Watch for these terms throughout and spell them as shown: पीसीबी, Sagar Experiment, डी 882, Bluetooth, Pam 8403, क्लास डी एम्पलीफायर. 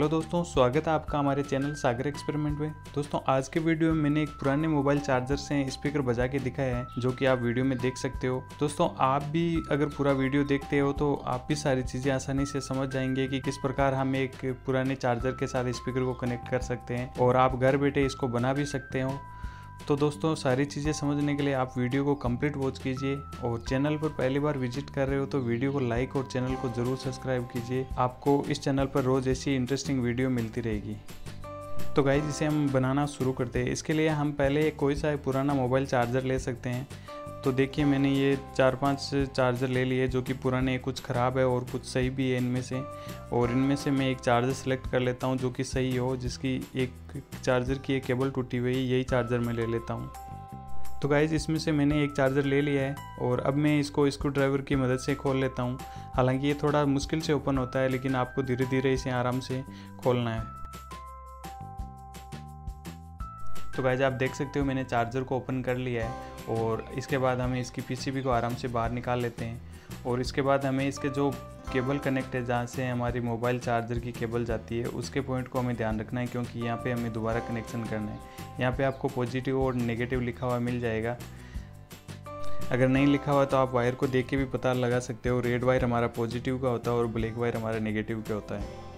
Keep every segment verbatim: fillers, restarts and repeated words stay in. Hello दोस्तों, स्वागत है आपका हमारे चैनल सागर एक्सपेरिमेंट में। दोस्तों आज के वीडियो में मैंने एक पुराने मोबाइल चार्जर से स्पीकर बजा के दिखाया है जो कि आप वीडियो में देख सकते हो। दोस्तों आप भी अगर पूरा वीडियो देखते हो तो आप भी सारी चीज़ें आसानी से समझ जाएंगे कि किस प्रकार हम एक पुराने चार्जर के साथ स्पीकर को कनेक्ट कर सकते हैं और आप घर बैठे इसको बना भी सकते हो। तो दोस्तों सारी चीज़ें समझने के लिए आप वीडियो को कंप्लीट वॉच कीजिए और चैनल पर पहली बार विजिट कर रहे हो तो वीडियो को लाइक और चैनल को ज़रूर सब्सक्राइब कीजिए। आपको इस चैनल पर रोज़ ऐसी इंटरेस्टिंग वीडियो मिलती रहेगी। तो गाइस इसे हम बनाना शुरू करते हैं। इसके लिए हम पहले कोई सा पुराना मोबाइल चार्जर ले सकते हैं। तो देखिए मैंने ये चार पांच चार्जर ले लिए जो कि पुराने, कुछ ख़राब है और कुछ सही भी है इनमें से। और इनमें से मैं एक चार्जर सेलेक्ट कर लेता हूं जो कि सही हो, जिसकी एक चार्जर की एक केबल टूटी हुई है, यही चार्जर मैं ले लेता हूं। तो गाइज़ इसमें से मैंने एक चार्जर ले लिया है और अब मैं इसको स्क्रू ड्राइवर की मदद से खोल लेता हूँ। हालाँकि ये थोड़ा मुश्किल से ओपन होता है, लेकिन आपको धीरे धीरे इसे आराम से खोलना है। तो गाइज आप देख सकते हो मैंने चार्जर को ओपन कर लिया है और इसके बाद हमें इसकी पीसीबी को आराम से बाहर निकाल लेते हैं। और इसके बाद हमें इसके जो केबल कनेक्ट है, जहाँ से हमारी मोबाइल चार्जर की केबल जाती है, उसके पॉइंट को हमें ध्यान रखना है क्योंकि यहाँ पे हमें दोबारा कनेक्शन करना है। यहाँ पे आपको पॉजिटिव और नेगेटिव लिखा हुआ मिल जाएगा। अगर नहीं लिखा हुआ तो आप वायर को देख के भी पता लगा सकते हो। रेड वायर हमारा पॉजिटिव का होता है और ब्लैक वायर हमारा नेगेटिव का होता है।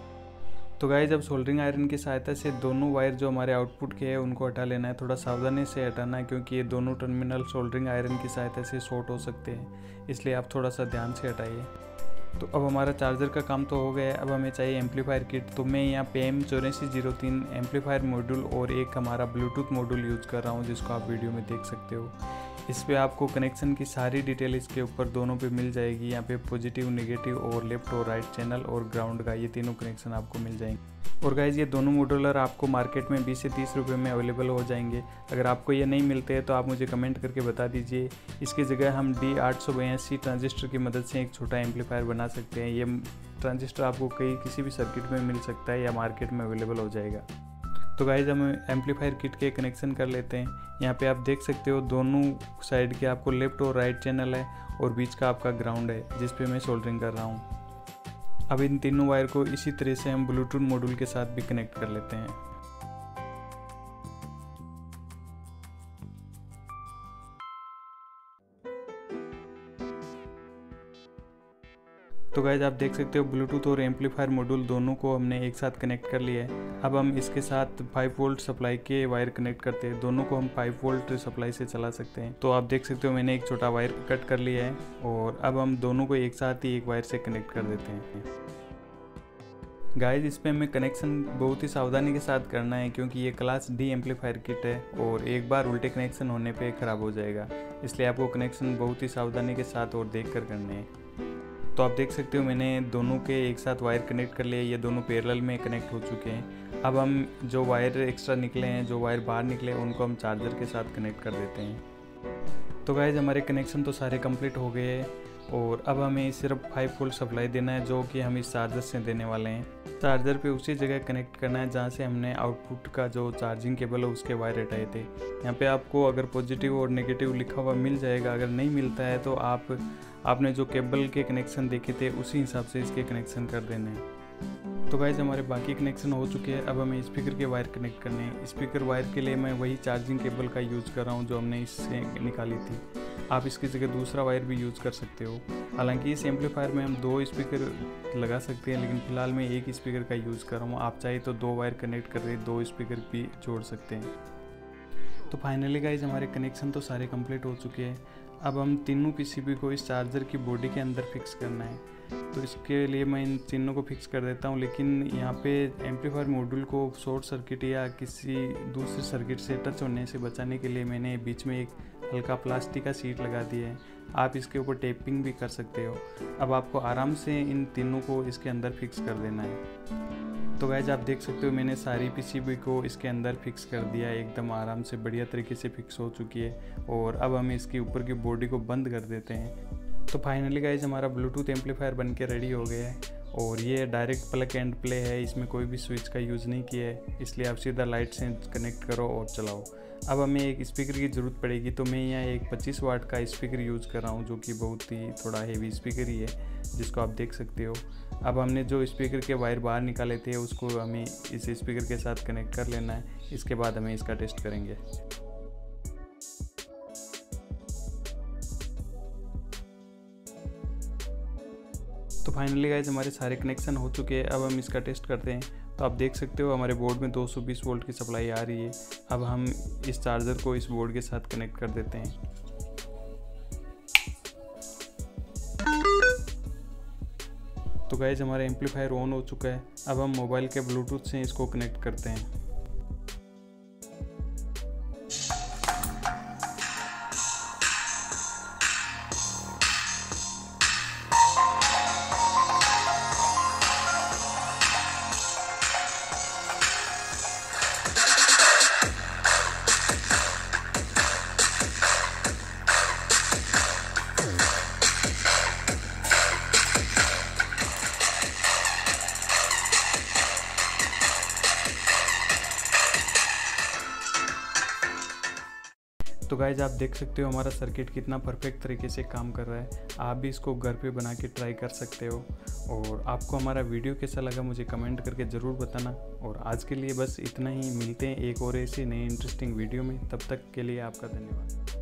तो गाइज अब सोल्डरिंग आयरन की सहायता से दोनों वायर जो हमारे आउटपुट के हैं उनको हटा लेना है। थोड़ा सावधानी से हटाना है क्योंकि ये दोनों टर्मिनल सोल्डरिंग आयरन की सहायता से शॉर्ट हो सकते हैं, इसलिए आप थोड़ा सा ध्यान से हटाइए। तो अब हमारा चार्जर का काम तो हो गया है। अब हमें चाहिए एम्पलीफायर किट। तो मैं यहाँ पे एम चौरासी जीरो तीन एम्पलीफायर मॉड्यूल और एक हमारा ब्लूटूथ मॉड्यूल यूज़ कर रहा हूँ जिसको आप वीडियो में देख सकते हो। इस पर आपको कनेक्शन की सारी डिटेल इसके ऊपर दोनों पे मिल जाएगी। यहाँ पे पॉजिटिव, नेगेटिव और लेफ्ट और राइट चैनल और ग्राउंड का, ये तीनों कनेक्शन आपको मिल जाएंगे। और गाइज ये दोनों मॉड्यूलर आपको मार्केट में बीस से तीस रुपए में अवेलेबल हो जाएंगे। अगर आपको ये नहीं मिलते हैं तो आप मुझे कमेंट करके बता दीजिए। इसकी जगह हम डी आठ सौ बयासी ट्रांजिस्टर की मदद से एक छोटा एम्पलीफायर बना सकते हैं। ये ट्रांजिस्टर आपको कई किसी भी सर्किट में मिल सकता है या मार्केट में अवेलेबल हो जाएगा। तो गाइज हम एम्पलीफायर किट के कनेक्शन कर लेते हैं। यहाँ पे आप देख सकते हो दोनों साइड के आपको लेफ्ट और राइट चैनल है और बीच का आपका ग्राउंड है जिस पे मैं सोल्डरिंग कर रहा हूँ। अब इन तीनों वायर को इसी तरह से हम ब्लूटूथ मॉड्यूल के साथ भी कनेक्ट कर लेते हैं। तो गाइज आप देख सकते हो ब्लूटूथ और एम्पलीफायर मॉड्यूल दोनों को हमने एक साथ कनेक्ट कर लिया है। अब हम इसके साथ पाँच वोल्ट सप्लाई के वायर कनेक्ट करते हैं। दोनों को हम पाँच वोल्ट सप्लाई से चला सकते हैं। तो आप देख सकते हो मैंने एक छोटा वायर कट कर लिया है और अब हम दोनों को एक साथ ही एक वायर से कनेक्ट कर देते हैं। गाइज इस पर हमें कनेक्शन बहुत ही सावधानी के साथ करना है क्योंकि ये क्लास डी एम्पलीफायर किट है और एक बार उल्टे कनेक्शन होने पर ख़राब हो जाएगा, इसलिए आपको कनेक्शन बहुत ही सावधानी के साथ और देख कर करने हैं। तो आप देख सकते हो मैंने दोनों के एक साथ वायर कनेक्ट कर लिए। ये दोनों पैरेलल में कनेक्ट हो चुके हैं। अब हम जो वायर एक्स्ट्रा निकले हैं, जो वायर बाहर निकले, उनको हम चार्जर के साथ कनेक्ट कर देते हैं। तो गाइज हमारे कनेक्शन तो सारे कंप्लीट हो गए हैं और अब हमें सिर्फ फाइव वोल्ट सप्लाई देना है जो कि हम इस चार्जर से देने वाले हैं। चार्जर पे उसी जगह कनेक्ट करना है जहाँ से हमने आउटपुट का जो चार्जिंग केबल है उसके वायर हटाए थे। यहाँ पे आपको अगर पॉजिटिव और नेगेटिव लिखा हुआ मिल जाएगा। अगर नहीं मिलता है तो आप आपने जो केबल के कनेक्शन देखे थे उसी हिसाब से इसके कनेक्शन कर देने हैं। तो गाइज हमारे बाकी कनेक्शन हो चुके हैं। अब हमें स्पीकर के वायर कनेक्ट करने हैं। स्पीकर वायर के लिए मैं वही चार्जिंग केबल का यूज़ कर रहा हूँ जो हमने इससे निकाली थी। आप इसकी जगह दूसरा वायर भी यूज़ कर सकते हो। हालांकि इस एम्पलीफायर में हम दो स्पीकर लगा सकते हैं, लेकिन फ़िलहाल मैं एक स्पीकर का यूज़ कर रहा हूँ। आप चाहे तो दो वायर कनेक्ट करके दो स्पीकर भी जोड़ सकते हैं। तो फाइनली गाइज हमारे कनेक्शन तो सारे कंप्लीट हो चुके हैं। अब हम तीनों पीसीबी को इस चार्जर की बॉडी के अंदर फिक्स करना है। तो इसके लिए मैं इन तीनों को फिक्स कर देता हूँ, लेकिन यहाँ पे एम्पलीफायर मॉड्यूल को शॉर्ट सर्किट या किसी दूसरे सर्किट से टच होने से बचाने के लिए मैंने बीच में एक हल्का प्लास्टिक का शीट लगा दिया है। आप इसके ऊपर टेपिंग भी कर सकते हो। अब आपको आराम से इन तीनों को इसके अंदर फिक्स कर देना है। तो गाइज आप देख सकते हो मैंने सारी पीसीबी को इसके अंदर फिक्स कर दिया, एकदम आराम से बढ़िया तरीके से फिक्स हो चुकी है। और अब हम इसके ऊपर की बॉडी को बंद कर देते हैं। तो फाइनली गाइज हमारा ब्लूटूथ एम्पलीफायर बन के रेडी हो गया है और ये डायरेक्ट प्लग एंड प्ले है, इसमें कोई भी स्विच का यूज़ नहीं किया है, इसलिए आप सीधा लाइट से कनेक्ट करो और चलाओ। अब हमें एक स्पीकर की ज़रूरत पड़ेगी, तो मैं यहाँ एक पच्चीस वाट का स्पीकर यूज़ कर रहा हूँ जो कि बहुत ही थोड़ा हेवी स्पीकर ही है, जिसको आप देख सकते हो। अब हमने जो स्पीकर के वायर बाहर निकाले थे उसको हमें इस स्पीकर के साथ कनेक्ट कर लेना है, इसके बाद हमें इसका टेस्ट करेंगे। तो फाइनली गाइस हमारे सारे कनेक्शन हो चुके हैं, अब हम इसका टेस्ट करते हैं। तो आप देख सकते हो हमारे बोर्ड में दो सौ बीस वोल्ट की सप्लाई आ रही है। अब हम इस चार्जर को इस बोर्ड के साथ कनेक्ट कर देते हैं। तो गाइस हमारा एम्पलीफायर ऑन हो चुका है, अब हम मोबाइल के ब्लूटूथ से इसको कनेक्ट करते हैं। तो गाइज आप देख सकते हो हमारा सर्किट कितना परफेक्ट तरीके से काम कर रहा है। आप भी इसको घर पे बना के ट्राई कर सकते हो। और आपको हमारा वीडियो कैसा लगा मुझे कमेंट करके ज़रूर बताना। और आज के लिए बस इतना ही, मिलते हैं एक और ऐसी नई इंटरेस्टिंग वीडियो में, तब तक के लिए आपका धन्यवाद।